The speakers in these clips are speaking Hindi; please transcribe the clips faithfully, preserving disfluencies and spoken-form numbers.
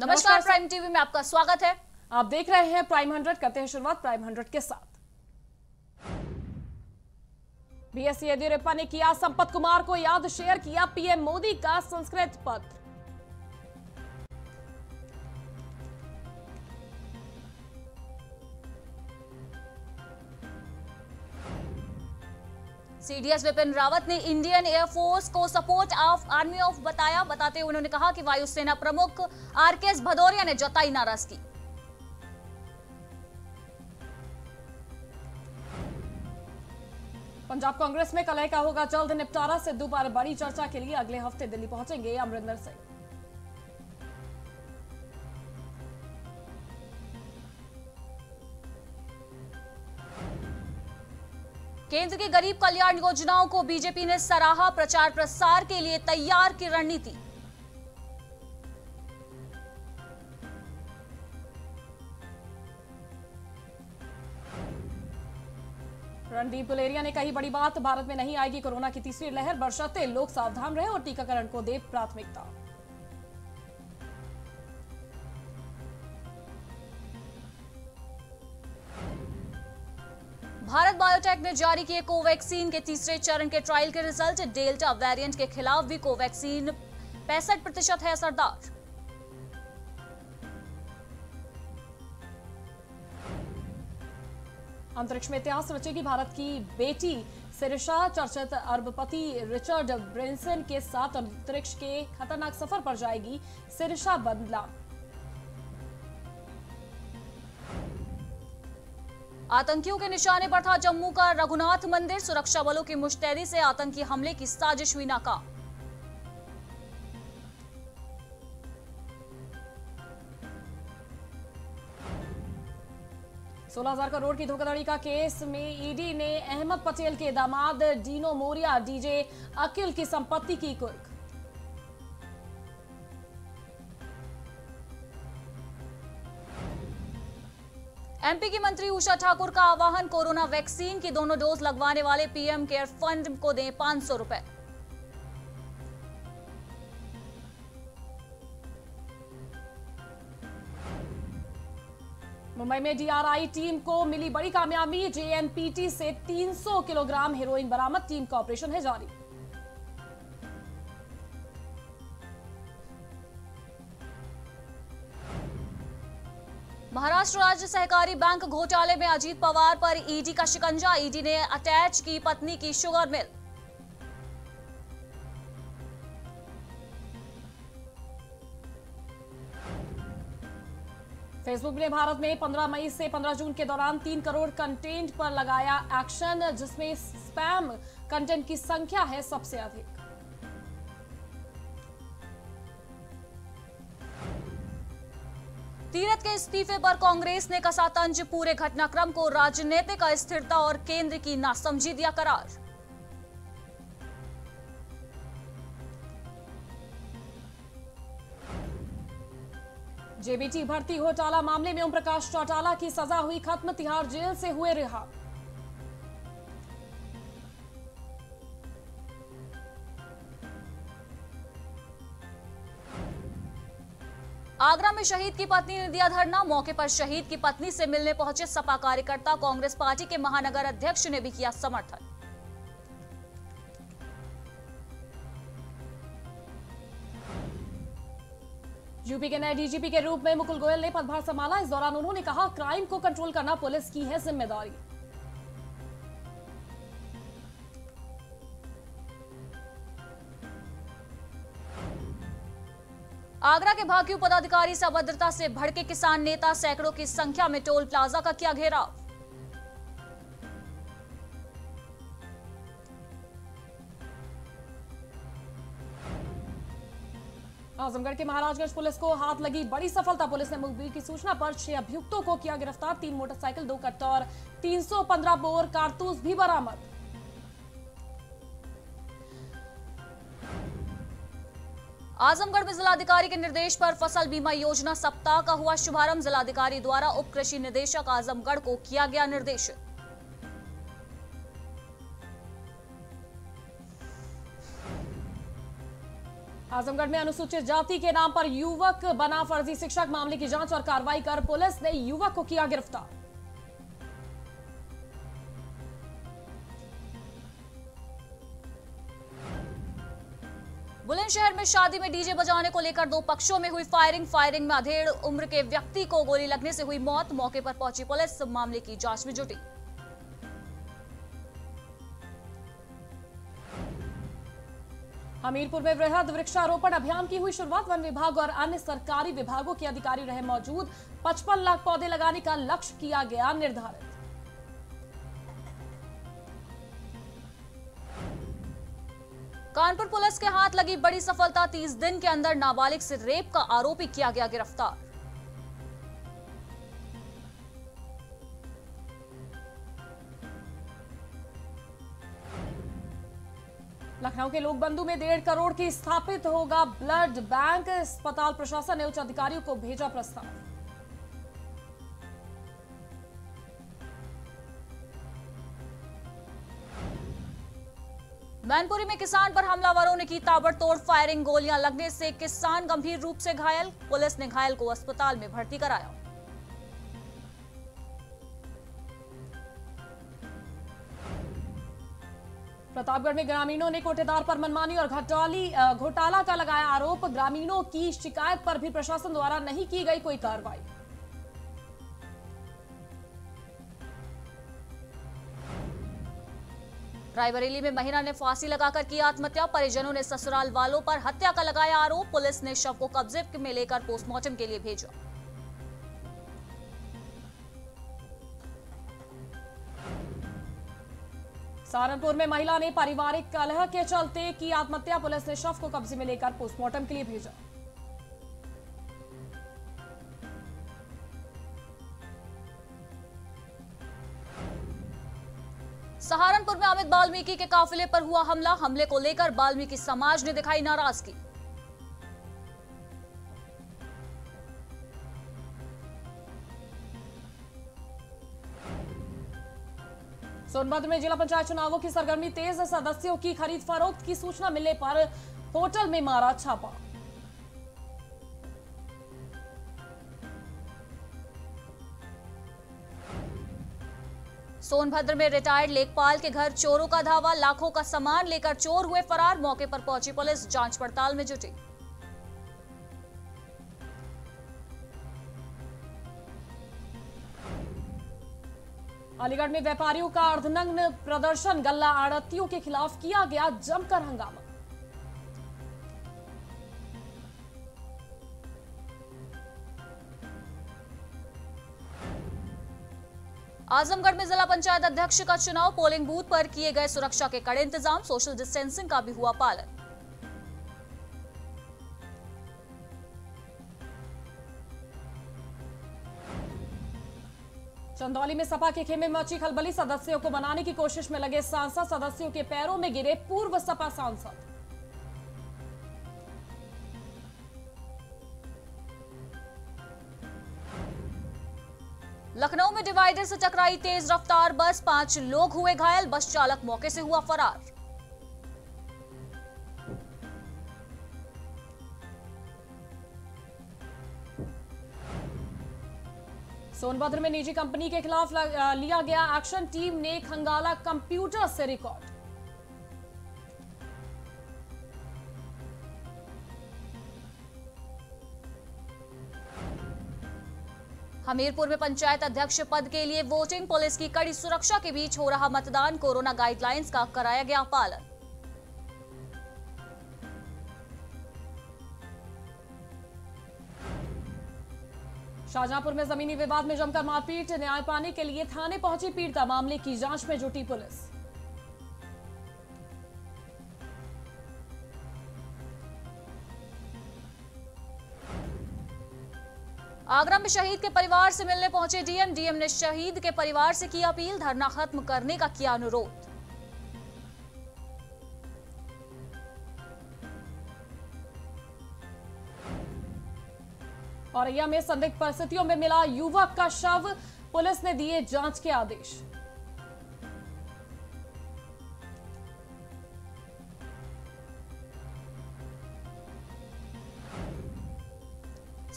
नमस्कार, प्राइम टीवी में आपका स्वागत है। आप देख रहे हैं प्राइम हंड्रेड। करते हैं शुरुआत प्राइम हंड्रेड के साथ। बीएस येदियुरप्पा ने किया संपत कुमार को याद, शेयर किया पीएम मोदी का संस्कृत पत्र। सीडीएस बिपिन रावत ने इंडियन एयर फोर्स को सपोर्ट ऑफ आर्मी ऑफ बताया। बताते हुए उन्होंने कहा कि वायुसेना प्रमुख आर के एस भदौरिया ने जताई नाराजगी। पंजाब कांग्रेस में कलह का होगा जल्द निपटारा, सिद्धू पर बड़ी चर्चा के लिए अगले हफ्ते दिल्ली पहुंचेंगे अमरिंदर सिंह। केंद्र की गरीब कल्याण योजनाओं को बीजेपी ने सराहा, प्रचार प्रसार के लिए तैयार की रणनीति। रणदीप गुलेरिया ने कही बड़ी बात, भारत में नहीं आएगी कोरोना की तीसरी लहर, बशर्ते लोग सावधान रहे और टीकाकरण को दे प्राथमिकता। भारत बायोटेक ने जारी किए कोवैक्सीन के तीसरे चरण के ट्रायल के रिजल्ट, डेल्टा वेरिएंट के खिलाफ भी कोवैक्सीन पैंसठ प्रतिशत है असरदार। अंतरिक्ष में इतिहास रचेगी भारत की बेटी सिरिशा, चर्चित अरबपति रिचर्ड ब्रिंसन के साथ अंतरिक्ष के खतरनाक सफर पर जाएगी सिरिशा बंदला। आतंकियों के निशाने पर था जम्मू का रघुनाथ मंदिर, सुरक्षा बलों की मुस्तैदी से आतंकी हमले की साजिश हुई नाकाम। सोलह हज़ार करोड़ की धोखाधड़ी का केस में ईडी ने अहमद पटेल के दामाद डीनो मोरिया, डीजे अकील की संपत्ति की कुर्क। एमपी की मंत्री उषा ठाकुर का आह्वान, कोरोना वैक्सीन की दोनों डोज लगवाने वाले पीएम केयर फंड को दें पांच सौ रुपए। मुंबई में डीआरआई टीम को मिली बड़ी कामयाबी, जेएनपीटी से तीन सौ किलोग्राम हेरोइन बरामद, टीम का ऑपरेशन है जारी। महाराष्ट्र राज्य सहकारी बैंक घोटाले में अजीत पवार पर ईडी का शिकंजा, ईडी ने अटैच की पत्नी की शुगर मिल। फेसबुक ने भारत में पंद्रह मई से पंद्रह जून के दौरान तीन करोड़ कंटेंट पर लगाया एक्शन, जिसमें स्पैम कंटेंट की संख्या है सबसे अधिक। तीरथ के इस्तीफे पर कांग्रेस ने कसा तंज, पूरे घटनाक्रम को राजनीतिक अस्थिरता और केंद्र की नासमझी दिया करार। जेबीटी भर्ती घोटाला मामले में ओमप्रकाश चौटाला की सजा हुई खत्म, तिहाड़ जेल से हुए रिहा। आगरा में शहीद की पत्नी ने दिया धरना, मौके पर शहीद की पत्नी से मिलने पहुंचे सपा कार्यकर्ता, कांग्रेस पार्टी के महानगर अध्यक्ष ने भी किया समर्थन। यूपी के नए डीजीपी के रूप में मुकुल गोयल ने पदभार संभाला, इस दौरान उन्होंने कहा क्राइम को कंट्रोल करना पुलिस की है जिम्मेदारी। आगरा के भाकियू पदाधिकारी से अभद्रता से भड़के किसान नेता, सैकड़ों की संख्या में टोल प्लाजा का किया घेराव। आजमगढ़ के महाराजगंज पुलिस को हाथ लगी बड़ी सफलता, पुलिस ने मुखबिर की सूचना पर छह अभियुक्तों को किया गिरफ्तार, तीन मोटरसाइकिल, दो कट्टौर, तीन सौ पंद्रह बोर कारतूस भी बरामद। आजमगढ़ में जिलाधिकारी के निर्देश पर फसल बीमा योजना सप्ताह का हुआ शुभारंभ, जिलाधिकारी द्वारा उप कृषि निदेशक आजमगढ़ को किया गया निर्देश। आजमगढ़ में अनुसूचित जाति के नाम पर युवक बना फर्जी शिक्षक, मामले की जांच और कार्रवाई कर पुलिस ने युवक को किया गिरफ्तार। बुलंदशहर में शादी में डीजे बजाने को लेकर दो पक्षों में हुई फायरिंग। फायरिंग में अधेड़ उम्र के व्यक्ति को गोली लगने से हुई मौत। मौके पर पहुंची पुलिस, मामले की जांच में जुटी। हमीरपुर में वृहद वृक्षारोपण अभियान की हुई शुरुआत। वन विभाग और अन्य सरकारी विभागों के अधिकारी रहे मौजूद। पचपन लाख पौधे लगाने का लक्ष्य किया गया निर्धारित। कानपुर पुलिस के हाथ लगी बड़ी सफलता। तीस दिन के अंदर नाबालिग से रेप का आरोपी किया गया गिरफ्तार। लखनऊ के लोकबंधु में डेढ़ करोड़ की स्थापित होगा ब्लड बैंक। अस्पताल प्रशासन ने उच्च अधिकारियों को भेजा प्रस्ताव। मैनपुरी में किसान पर हमलावरों ने की ताबड़तोड़ फायरिंग। गोलियां लगने से किसान गंभीर रूप से घायल। पुलिस ने घायल को अस्पताल में भर्ती कराया। प्रतापगढ़ में ग्रामीणों ने कोटेदार पर मनमानी और घोटाली घोटाला का लगाया आरोप। ग्रामीणों की शिकायत पर भी प्रशासन द्वारा नहीं की गई कोई कार्रवाई। रायबरेली में महिला ने फांसी लगाकर की आत्महत्या। परिजनों ने ससुराल वालों पर हत्या का लगाया आरोप। पुलिस ने शव को कब्जे में लेकर पोस्टमार्टम के लिए भेजा। सहारनपुर में महिला ने पारिवारिक कलह के चलते की आत्महत्या। पुलिस ने शव को कब्जे में लेकर पोस्टमार्टम के लिए भेजा। सहारनपुर में अमित वाल्मीकि के काफिले पर हुआ हमला। हमले को लेकर वाल्मीकि समाज ने दिखाई नाराजगी। सोनभद्र में जिला पंचायत चुनावों की सरगर्मी तेज। सदस्यों की खरीद फरोख्त की सूचना मिलने पर होटल में मारा छापा। सोनभद्र में रिटायर्ड लेखपाल के घर चोरों का धावा। लाखों का सामान लेकर चोर हुए फरार। मौके पर पहुंची पुलिस, जांच पड़ताल में जुटी। अलीगढ़ में व्यापारियों का अर्धनग्न प्रदर्शन। गल्ला आढ़तियों के खिलाफ किया गया जमकर हंगामा। आजमगढ़ में जिला पंचायत अध्यक्ष का चुनाव। पोलिंग बूथ पर किए गए सुरक्षा के कड़े इंतजाम। सोशल डिस्टेंसिंग का भी हुआ पालन। चंदौली में सपा के खेमे मची खलबली। सदस्यों को बनाने की कोशिश में लगे सांसद। सदस्यों के पैरों में गिरे पूर्व सपा सांसद। लखनऊ में डिवाइडर से टकराई तेज रफ्तार बस। पांच लोग हुए घायल। बस चालक मौके से हुआ फरार। सोनभद्र में निजी कंपनी के खिलाफ लिया गया एक्शन। टीम ने खंगाला कंप्यूटर से रिकॉर्ड। हमीरपुर में पंचायत अध्यक्ष पद के लिए वोटिंग। पुलिस की कड़ी सुरक्षा के बीच हो रहा मतदान। कोरोना गाइडलाइंस का कराया गया पालन। शाहजहांपुर में जमीनी विवाद में जमकर मारपीट। न्याय पाने के लिए थाने पहुंची पीड़िता। मामले की जांच में जुटी पुलिस। आगरा में शहीद के परिवार से मिलने पहुंचे डीएम। डीएम ने शहीद के परिवार से की अपील। धरना खत्म करने का किया अनुरोध। औरैया में संदिग्ध परिस्थितियों में मिला युवक का शव। पुलिस ने दिए जांच के आदेश।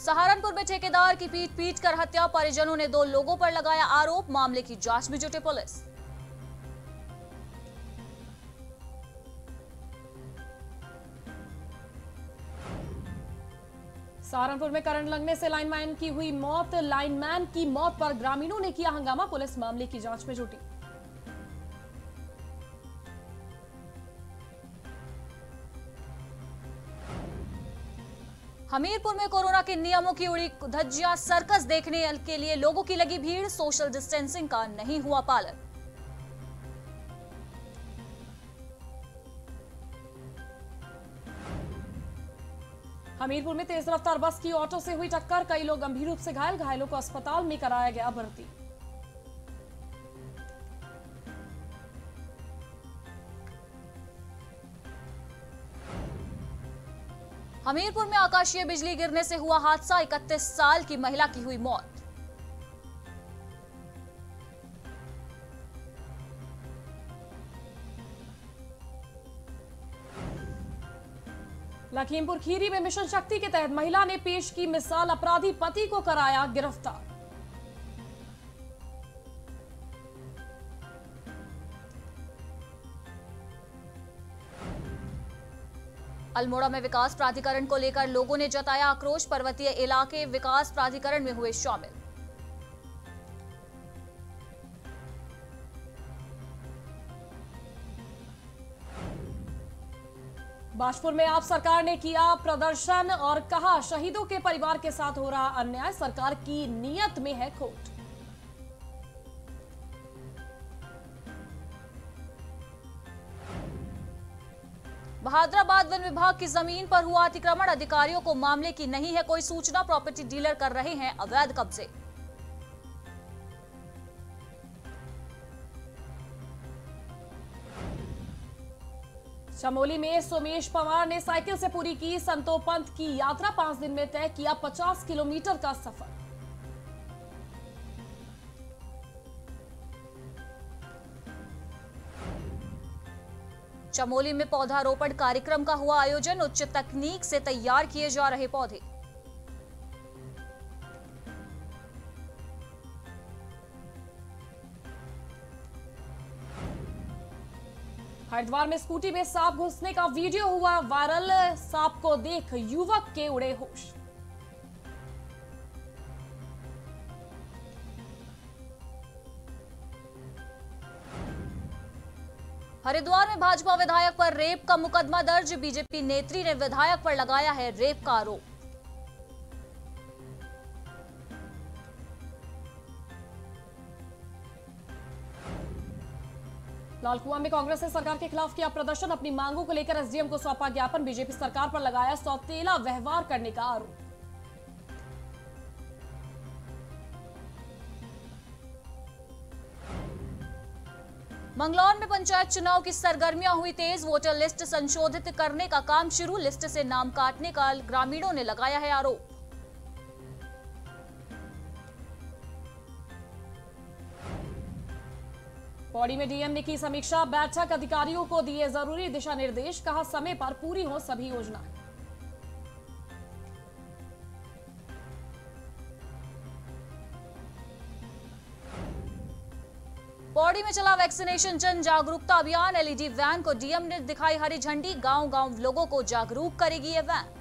सहारनपुर में ठेकेदार की पीट पीट कर हत्या, परिजनों ने दो लोगों पर लगाया आरोप, मामले की जांच में जुटे पुलिस। सहारनपुर में करंट लगने से लाइनमैन की हुई मौत, लाइनमैन की मौत पर ग्रामीणों ने किया हंगामा, पुलिस मामले की जांच में जुटी। हमीरपुर में कोरोना के नियमों की उड़ी धज्जियां, सर्कस देखने के लिए लोगों की लगी भीड़, सोशल डिस्टेंसिंग का नहीं हुआ पालन। हमीरपुर में तेज रफ्तार बस की ऑटो से हुई टक्कर, कई लोग गंभीर रूप से घायल, घायलों को अस्पताल में कराया गया भर्ती। हमीरपुर में आकाशीय बिजली गिरने से हुआ हादसा, इकतीस साल की महिला की हुई मौत। लखीमपुर खीरी में मिशन शक्ति के तहत महिला ने पेश की मिसाल, अपराधी पति को कराया गिरफ्तार। अल्मोड़ा में विकास प्राधिकरण को लेकर लोगों ने जताया आक्रोश, पर्वतीय इलाके विकास प्राधिकरण में हुए शामिल। बाजपुर में आप सरकार ने किया प्रदर्शन और कहा शहीदों के परिवार के साथ हो रहा अन्याय, सरकार की नीयत में है खोट। बहादराबाद वन विभाग की जमीन पर हुआ अतिक्रमण, अधिकारियों को मामले की नहीं है कोई सूचना, प्रॉपर्टी डीलर कर रहे हैं अवैध कब्जे। चमोली में सुमेश पवार ने साइकिल से पूरी की संतो पंत की यात्रा, पांच दिन में तय किया पचास किलोमीटर का सफर। चमोली में पौधारोपण कार्यक्रम का हुआ आयोजन, उच्च तकनीक से तैयार किए जा रहे पौधे। हरिद्वार में स्कूटी में सांप घुसने का वीडियो हुआ वायरल, सांप को देख युवक के उड़े होश। हरिद्वार में भाजपा विधायक पर रेप का मुकदमा दर्ज, बीजेपी नेत्री ने विधायक पर लगाया है रेप का आरोप। लालकुआ में कांग्रेस ने सरकार के खिलाफ किया प्रदर्शन, अपनी मांगों को लेकर एसडीएम को सौंपा ज्ञापन, बीजेपी सरकार पर लगाया सौतेला व्यवहार करने का आरोप। मंगलौर में पंचायत चुनाव की सरगर्मियां हुई तेज, वोटर लिस्ट संशोधित करने का काम शुरू, लिस्ट से नाम काटने का ग्रामीणों ने लगाया है आरोप। पौड़ी में डीएम ने की समीक्षा बैठक, अधिकारियों को दिए जरूरी दिशा निर्देश, कहा समय पर पूरी हो सभी योजनाएं। पौड़ी में चला वैक्सीनेशन जन जागरूकता अभियान, एलईडी वैन को डीएम ने दिखाई हरी झंडी, गांव गांव लोगों को जागरूक करेगी ये वैन।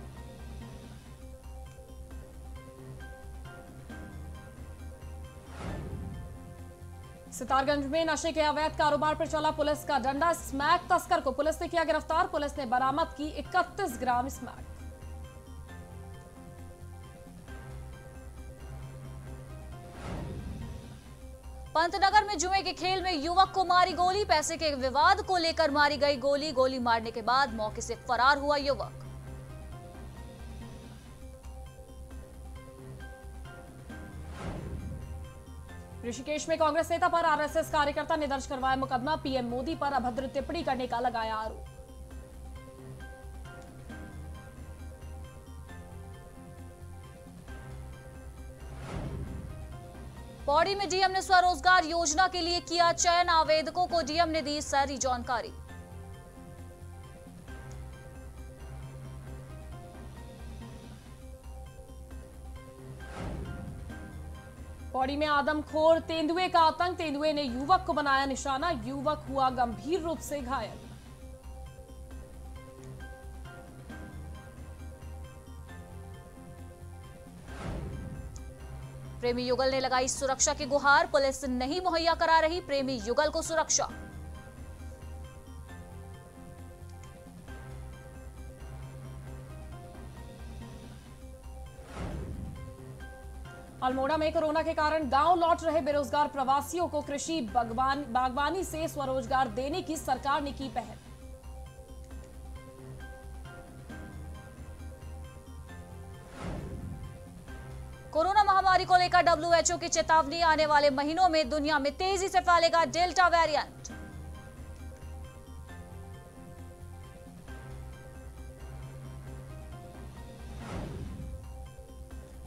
सितारगंज में नशे के अवैध कारोबार पर चला पुलिस का डंडा, स्मैक तस्कर को पुलिस ने किया गिरफ्तार, पुलिस ने बरामद की इकतीस ग्राम स्मैक। पंतनगर में जुए के खेल में युवक को मारी गोली, पैसे के विवाद को लेकर मारी गई गोली, गोली मारने के बाद मौके से फरार हुआ युवक। ऋषिकेश में कांग्रेस नेता पर आरएसएस कार्यकर्ता ने दर्ज करवाया मुकदमा, पीएम मोदी पर अभद्र टिप्पणी करने का लगाया आरोप। पौड़ी में डीएम ने स्वरोजगार योजना के लिए किया चयन, आवेदकों को डीएम ने दी सारी जानकारी। पौड़ी में आदमखोर तेंदुए का आतंक, तेंदुए ने युवक को बनाया निशाना, युवक हुआ गंभीर रूप से घायल। प्रेमी युगल ने लगाई सुरक्षा की गुहार, पुलिस नहीं मुहैया करा रही प्रेमी युगल को सुरक्षा। अल्मोड़ा में कोरोना के कारण गांव लौट रहे बेरोजगार प्रवासियों को कृषि बागवान, बागवानी से स्वरोजगार देने की सरकार ने की पहल। कोरोना महामारी को लेकर डब्ल्यूएचओ की चेतावनी, आने वाले महीनों में दुनिया में तेजी से फैलेगा डेल्टा वेरिएंट।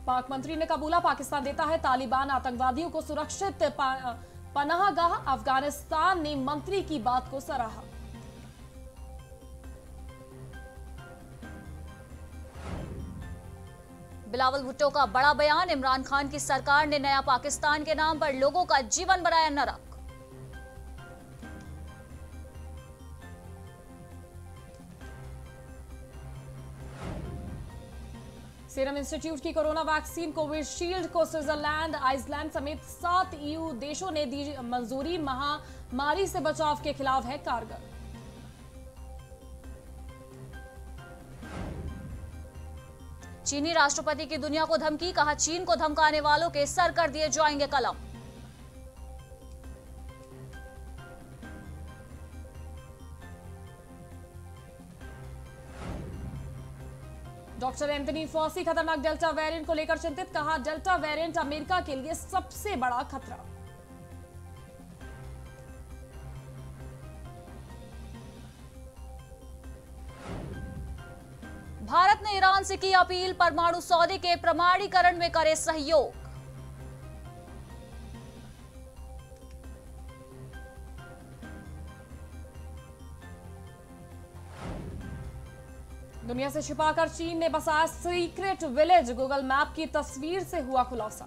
पाक मंत्री ने कबूला, पाकिस्तान देता है तालिबान आतंकवादियों को सुरक्षित पनाहगाह, अफगानिस्तान ने मंत्री की बात को सराहा। बिलावल भुट्टो का बड़ा बयान, इमरान खान की सरकार ने नया पाकिस्तान के नाम पर लोगों का जीवन बनाया नरक। सीरम इंस्टीट्यूट की कोरोना वैक्सीन कोविशील्ड को स्विट्जरलैंड, आइसलैंड समेत सात ईयू देशों ने दी मंजूरी, महामारी से बचाव के खिलाफ है कारगर। चीनी राष्ट्रपति की दुनिया को धमकी, कहा चीन को धमकाने वालों के सर कर दिए जाएंगे कलम। डॉक्टर एंथनी फॉसी खतरनाक डेल्टा वेरिएंट को लेकर चिंतित, कहा डेल्टा वेरिएंट अमेरिका के लिए सबसे बड़ा खतरा। भारत ने ईरान से की अपील, परमाणु सौदे के प्रमाणीकरण में करे सहयोग। दुनिया से छिपाकर चीन ने बसाया सीक्रेट विलेज, गूगल मैप की तस्वीर से हुआ खुलासा।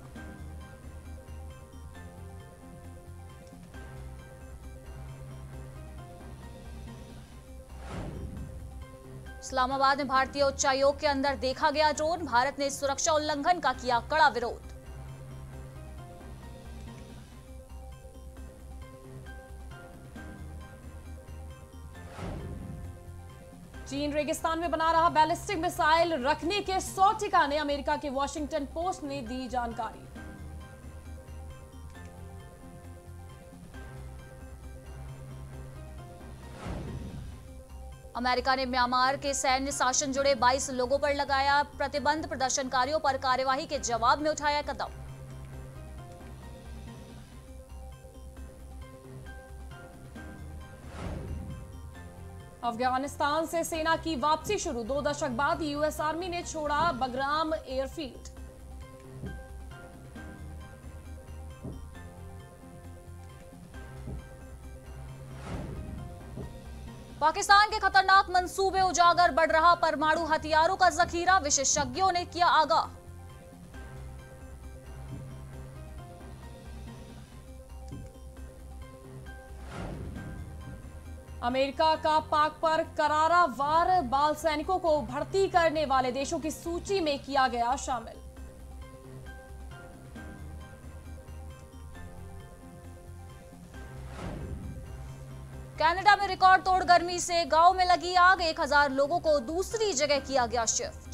इस्लामाबाद में भारतीय उच्चायोग के अंदर देखा गया ड्रोन, भारत ने सुरक्षा उल्लंघन का किया कड़ा विरोध। चीन रेगिस्तान में बना रहा बैलिस्टिक मिसाइल, रखने के सौ ठिकाने, अमेरिका के वॉशिंगटन पोस्ट ने दी जानकारी। अमेरिका ने म्यांमार के सैन्य शासन जुड़े बाईस लोगों पर लगाया प्रतिबंध, प्रदर्शनकारियों पर कार्यवाही के जवाब में उठाया कदम। अफगानिस्तान से सेना की वापसी शुरू, दो दशक बाद यूएस आर्मी ने छोड़ा बगराम एयरफील्ड। पाकिस्तान के खतरनाक मंसूबे उजागर, बढ़ रहा परमाणु हथियारों का जखीरा, विशेषज्ञों ने किया आगाह। अमेरिका का पाक पर करारा वार, बाल सैनिकों को भर्ती करने वाले देशों की सूची में किया गया शामिल। कनाडा में रिकॉर्ड तोड़ गर्मी से गांव में लगी आग, एक हजार लोगों को दूसरी जगह किया गया शिफ्ट।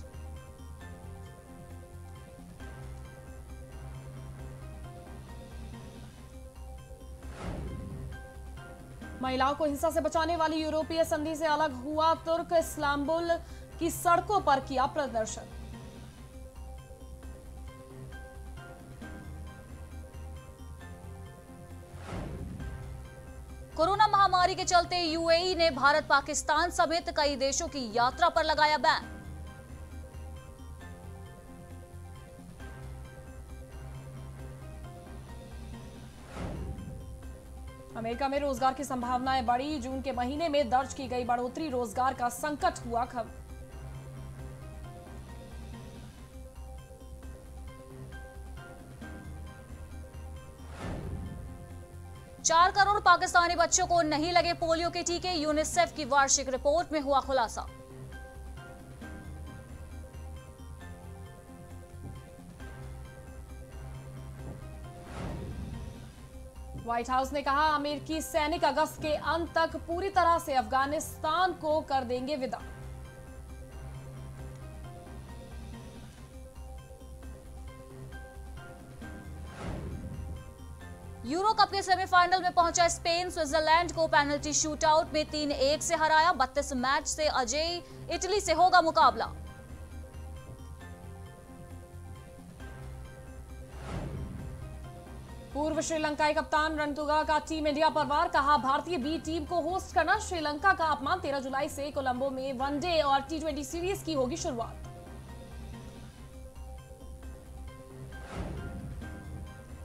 महिलाओं को हिंसा से बचाने वाली यूरोपीय संधि से अलग हुआ तुर्क, इस्तांबुल की सड़कों पर किया प्रदर्शन। कोरोना महामारी के चलते यूएई ने भारत, पाकिस्तान समेत कई देशों की यात्रा पर लगाया बैन। अमेरिका में रोजगार की संभावनाएं बढ़ी, जून के महीने में दर्ज की गई बढ़ोतरी, रोजगार का संकट हुआ खत्म। चार करोड़ पाकिस्तानी बच्चों को नहीं लगे पोलियो के टीके, यूनिसेफ की वार्षिक रिपोर्ट में हुआ खुलासा। व्हाइट हाउस ने कहा अमेरिकी सैनिक अगस्त के अंत तक पूरी तरह से अफगानिस्तान को कर देंगे विदा। यूरो कप के सेमीफाइनल में पहुंचा स्पेन, स्विट्जरलैंड को पेनल्टी शूटआउट में तीन एक से हराया। बत्तीस मैच से अजेय इटली से होगा मुकाबला। पूर्व श्रीलंकाई कप्तान रणतुगा का टीम इंडिया पर वार, कहा भारतीय बी टीम को होस्ट करना श्रीलंका का अपमान। तेरह जुलाई से कोलंबो में वनडे और टी ट्वेंटी सीरीज की होगी शुरुआत।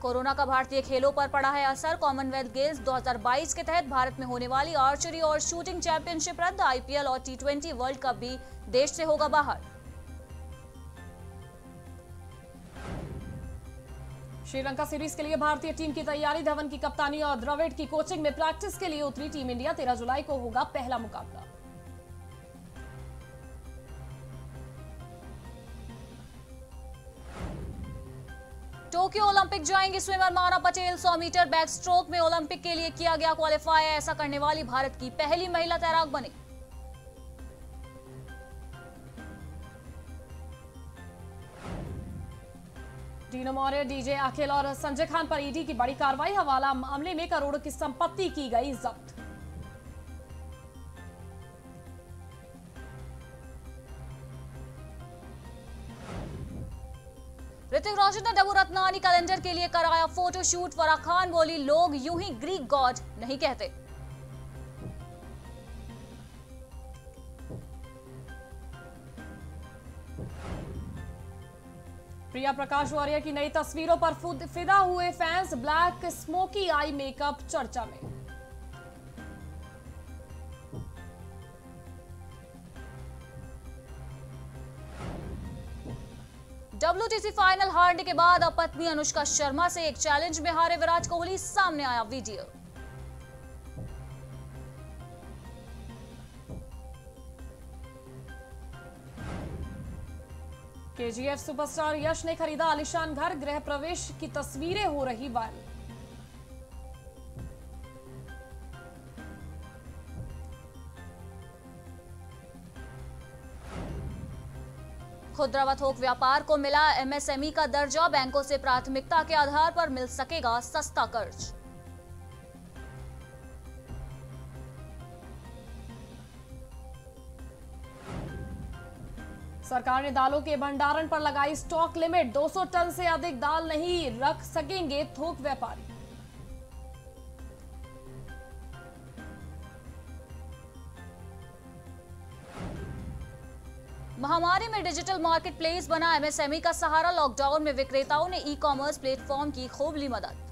कोरोना का भारतीय खेलों पर पड़ा है असर, कॉमनवेल्थ गेम्स दो हज़ार बाईस के तहत भारत में होने वाली आर्चरी और शूटिंग चैंपियनशिप रद्द। आईपीएल और टी ट्वेंटी वर्ल्ड कप भी देश से होगा बाहर। श्रीलंका सीरीज के लिए भारतीय टीम की तैयारी, धवन की कप्तानी और द्रविड़ की कोचिंग में प्रैक्टिस के लिए उतरी टीम इंडिया। तेरह जुलाई को होगा पहला मुकाबला। टोक्यो ओलंपिक जाएंगी स्विमर माना पटेल, सौ मीटर बैक स्ट्रोक में ओलंपिक के लिए किया गया क्वालिफाई। ऐसा करने वाली भारत की पहली महिला तैराक बनी। डीनो मोरिया, डीजे अकील और संजय खान पर ईडी की बड़ी कार्रवाई, हवाला मामले में करोड़ों की संपत्ति की गई जब्त। ऋतिक रोशन ने डबू रत्नानी कैलेंडर के लिए कराया फोटोशूट, फराह खान बोली लोग यूं ही ग्रीक गॉड नहीं कहते। प्रिया प्रकाश वारिया की नई तस्वीरों पर फिदा हुए fans, black smoky eye makeup चर्चा में। डब्ल्यूटीसी फाइनल हारने के बाद अब पत्नी अनुष्का शर्मा से एक चैलेंज में हारे विराट कोहली, सामने आया वीडियो। केजीएफ सुपरस्टार यश ने खरीदा आलिशान घर, गृह प्रवेश की तस्वीरें हो रही वायरल। खुदरा व थोक व्यापार को मिला एमएसएमई का दर्जा, बैंकों से प्राथमिकता के आधार पर मिल सकेगा सस्ता कर्ज। सरकार ने दालों के भंडारण पर लगाई स्टॉक लिमिट, दो सौ टन से अधिक दाल नहीं रख सकेंगे थोक व्यापारी। महामारी में डिजिटल मार्केट प्लेस बना एमएसएमई का सहारा, लॉकडाउन में विक्रेताओं ने ई कॉमर्स प्लेटफॉर्म की खूब ली मदद।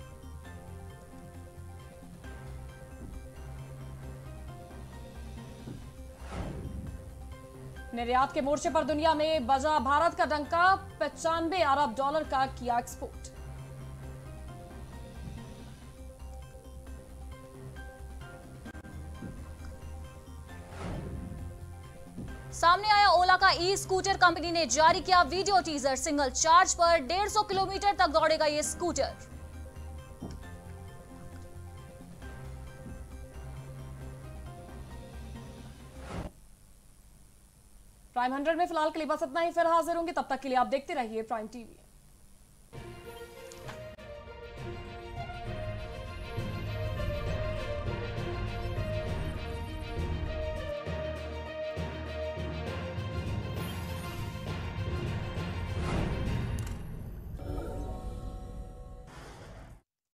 निर्यात के मोर्चे पर दुनिया ने बजा भारत का डंका, पचानवे अरब डॉलर का किया एक्सपोर्ट। सामने आया ओला का ई स्कूटर, कंपनी ने जारी किया वीडियो टीजर, सिंगल चार्ज पर डेढ़ सौ किलोमीटर तक दौड़ेगा ये स्कूटर। प्राइम हंड्रेड में फिलहाल के लिए बस इतना ही, फिर हाजिर होंगे, तब तक के लिए आप देखते रहिए प्राइम टीवी।